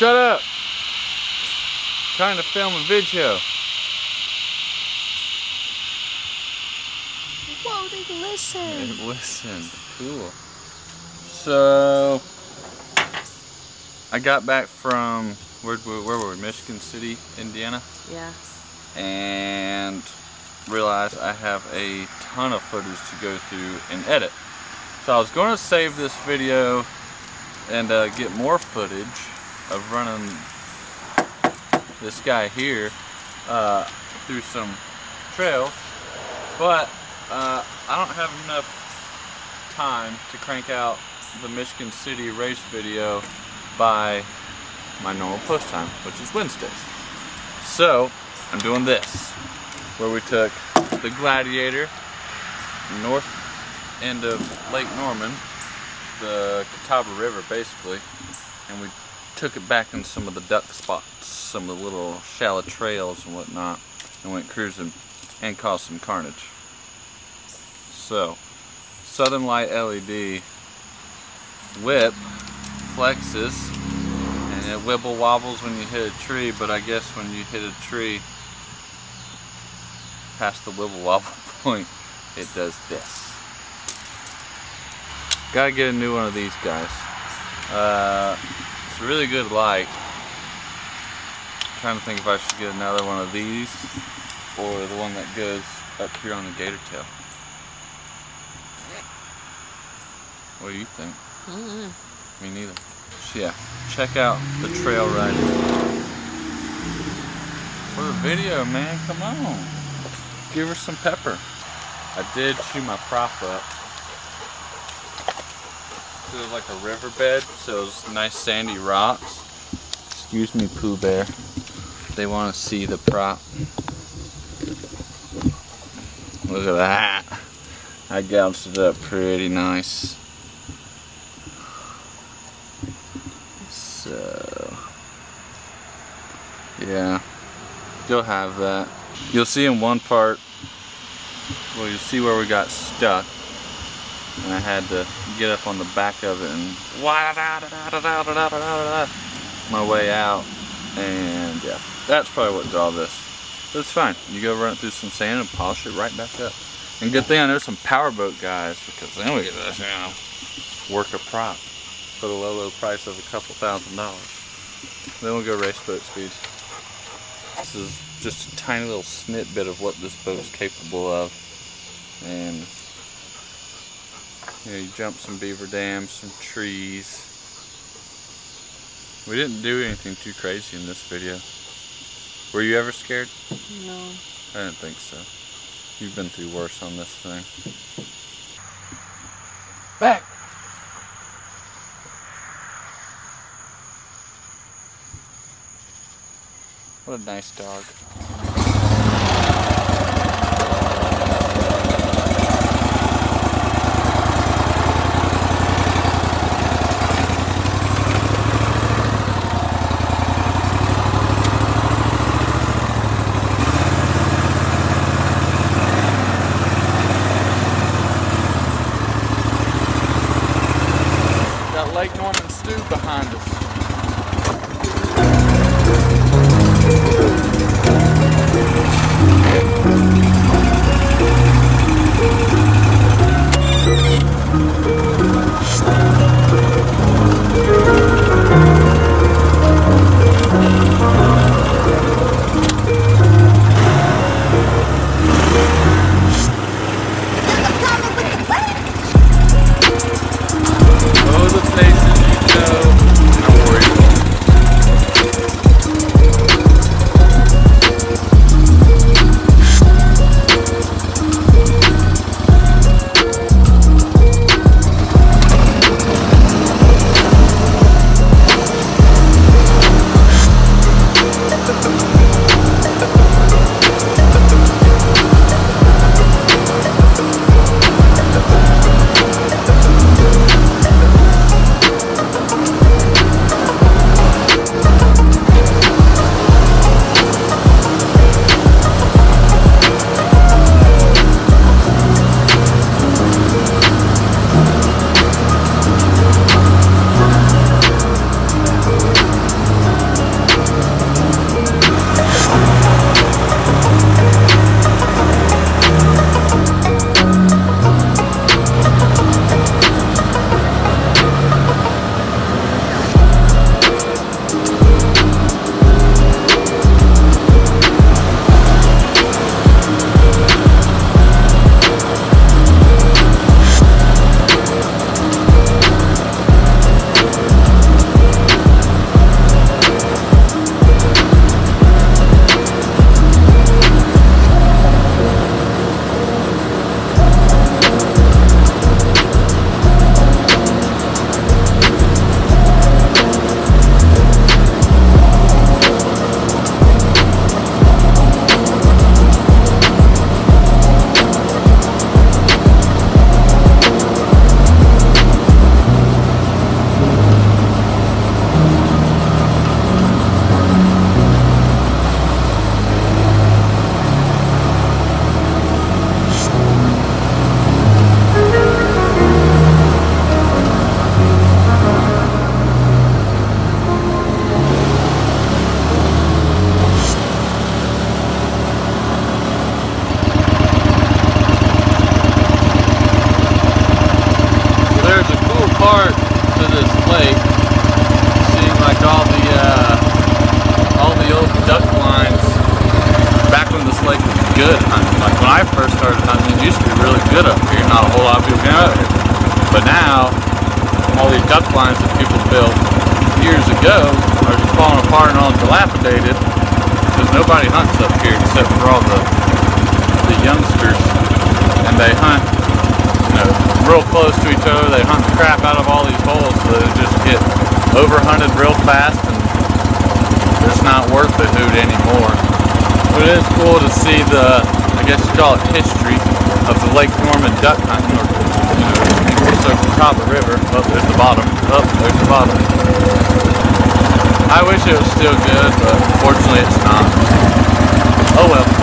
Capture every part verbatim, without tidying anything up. Shut up! I'm trying to film a video. Whoa, they listen. They listen. Cool. So I got back from where, where were we? Michigan City, Indiana. Yeah. And realized I have a ton of footage to go through and edit. So I was going to save this video and uh, get more footage of running this guy here uh, through some trails, but uh, I don't have enough time to crank out the Michigan City race video by my normal post time, which is Wednesdays. So I'm doing this, where we took the Gladiator, north end of Lake Norman, the Catawba River basically, and we took it back in some of the duck spots, some of the little shallow trails and whatnot, and went cruising and caused some carnage. So, Southern Light L E D whip flexes, and it wibble wobbles when you hit a tree, but I guess when you hit a tree past the wibble wobble point, it does this. Gotta get a new one of these guys. Uh, it's a really good light. I'm trying to think if I should get another one of these or the one that goes up here on the gator tail. What do you think? Mm-hmm. Me neither. So yeah, check out the trail riding. For a video, man, come on. Give her some pepper. I did chew my prop up. It was like a riverbed, so it was nice sandy rocks. Excuse me, Pooh Bear. They want to see the prop. Look at that. I gouged it up pretty nice. So, yeah, you'll have that. You'll see in one part, well, you'll see where we got stuck, and I had to get up on the back of it and my way out, and yeah, that's probably what did all this. But it's fine. You go run it through some sand and polish it right back up. And good thing I know some power boat guys, because then we get this, you know, work a prop for the low, low price of a couple thousand dollars. Then we'll go race boat speeds. This is just a tiny little snippet of what this boat is capable of, and you know, you jump some beaver dams, some trees. We didn't do anything too crazy in this video. Were you ever scared? No. I didn't think so. You've been through worse on this thing. Back! What a nice dog. Got Lake Norman stew behind us. Thank you. I first started hunting, it used to be really good up here. Not a whole lot of people came out here. But now, all these duck blinds that people built years ago are just falling apart and all dilapidated because nobody hunts up here except for all the, the youngsters. And they hunt, you know, real close to each other. They hunt the crap out of all these holes, so they just get overhunted real fast, and it's not worth the hoot anymore. But it is cool to see the, I guess you call it, history of the Lake Norman duck hunting, or, you know, so Catawba River. Oh, there's the bottom. Oh, there's the bottom. I wish it was still good, but fortunately it's not. Oh well.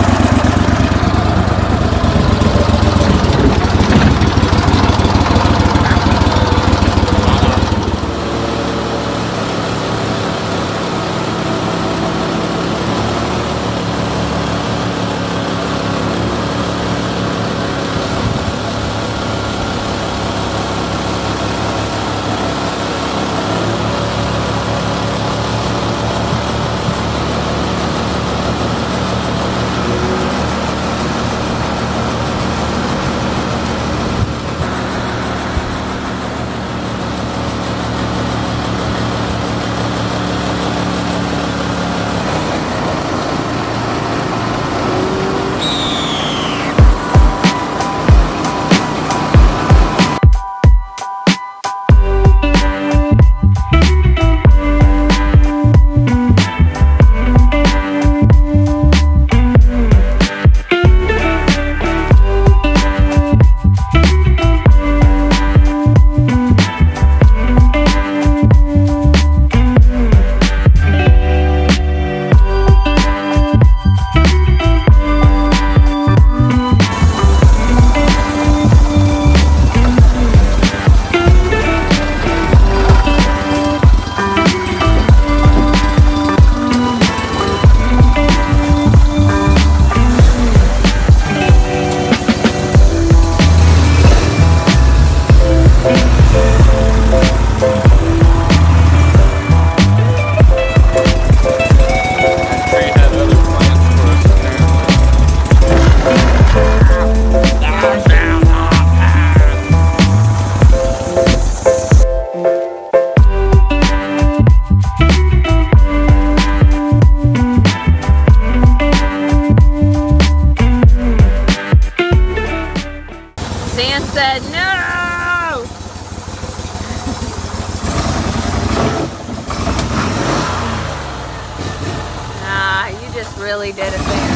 Really did it there.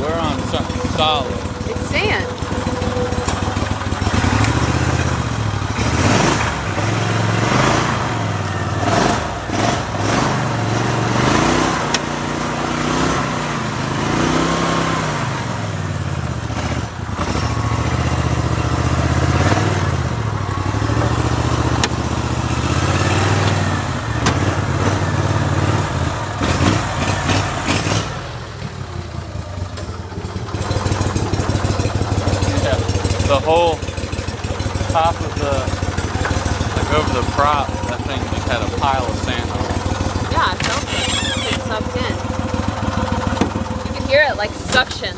We're on something solid. It's sand. The whole top of the, like over the prop, that thing just had a pile of sand on it. Yeah, I felt it. It sucked in. You could hear it like suction.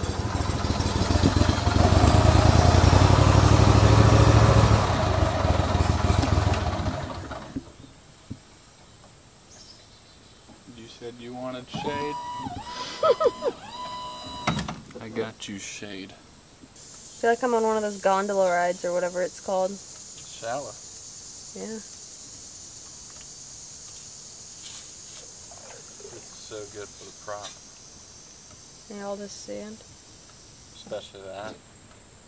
You said you wanted shade? I got you shade. I feel like I'm on one of those gondola rides or whatever it's called. Shallow. Yeah. It's so good for the prop. Yeah, all this sand. Especially that.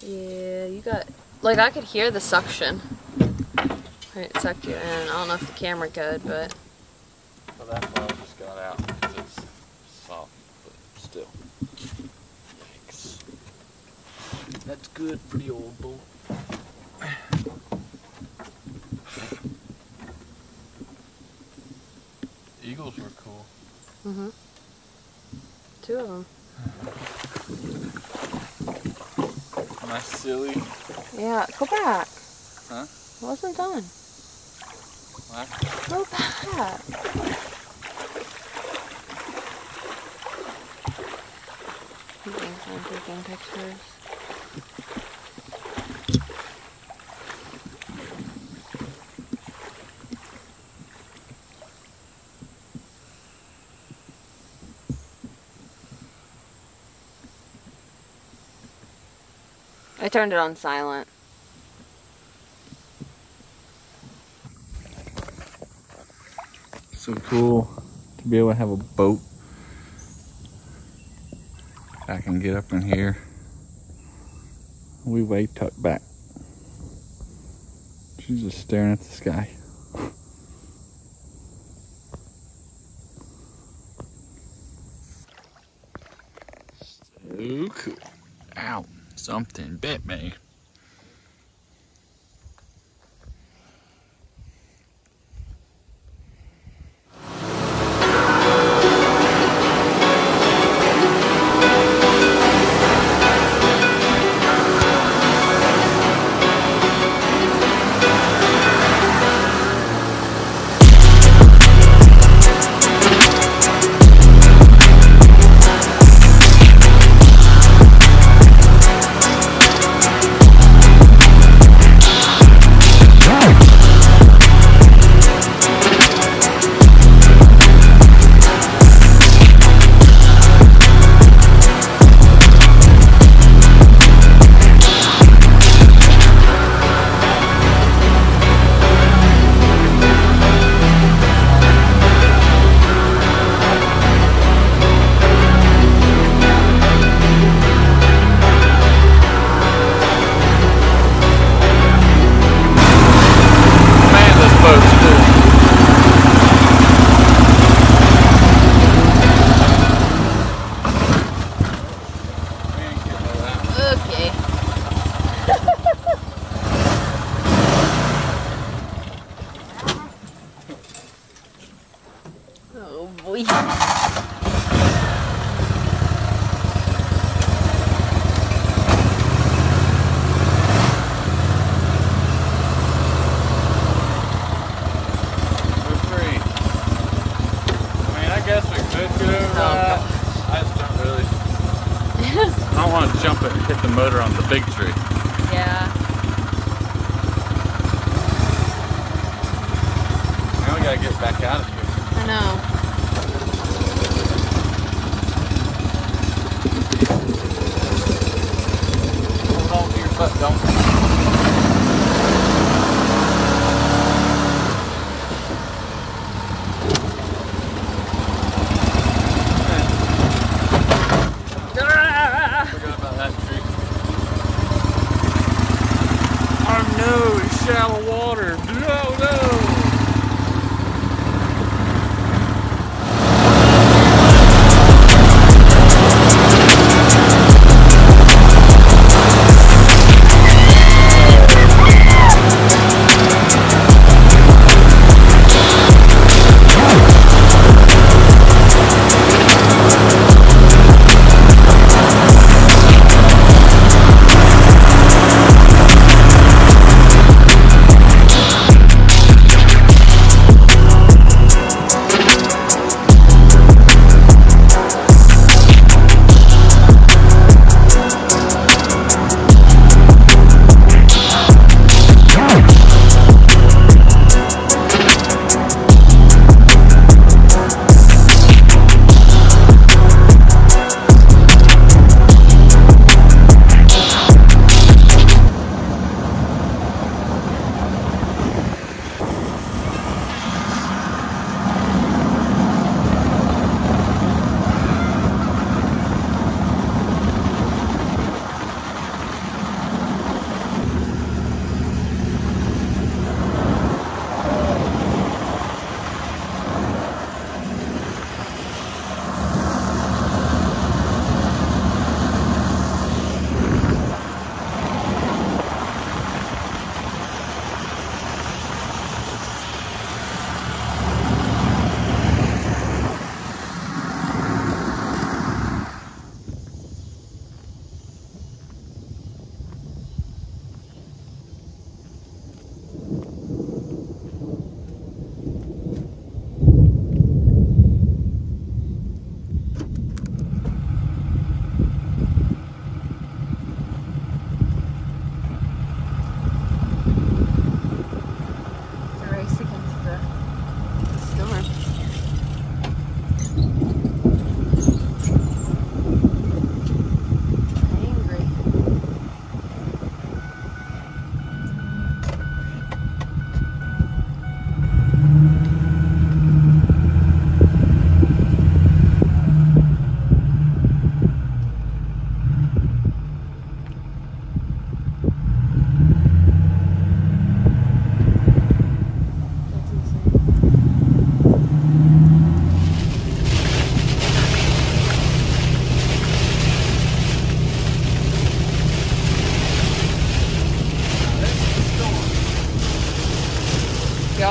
Yeah, you got... Like, I could hear the suction. It sucked you in. I don't know if the camera could, but... Well, that ball just got out because it's soft, but still. That's good for the old bull. Eagles were cool. Mm-hmm. Two of them. Am I silly? Yeah, go back. Huh? It wasn't done. What? Look at that. I'm taking pictures. I turned it on silent. So cool to be able to have a boat. I can get up in here. We way tucked back. She's just staring at the sky. So cool. Ow. Something bit me.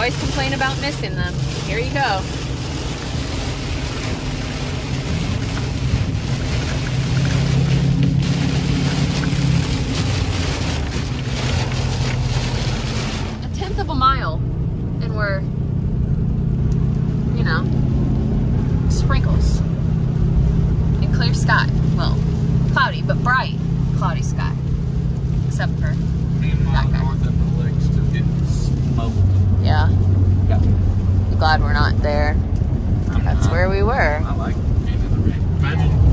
always complain about missing them. Here you go. A tenth of a mile and we're, you know, sprinkles and clear sky. Well, cloudy, but bright cloudy sky. Except for that guy. Yeah. Yep. I'm glad we're not there. I'm That's not. where we were. I like being in the red.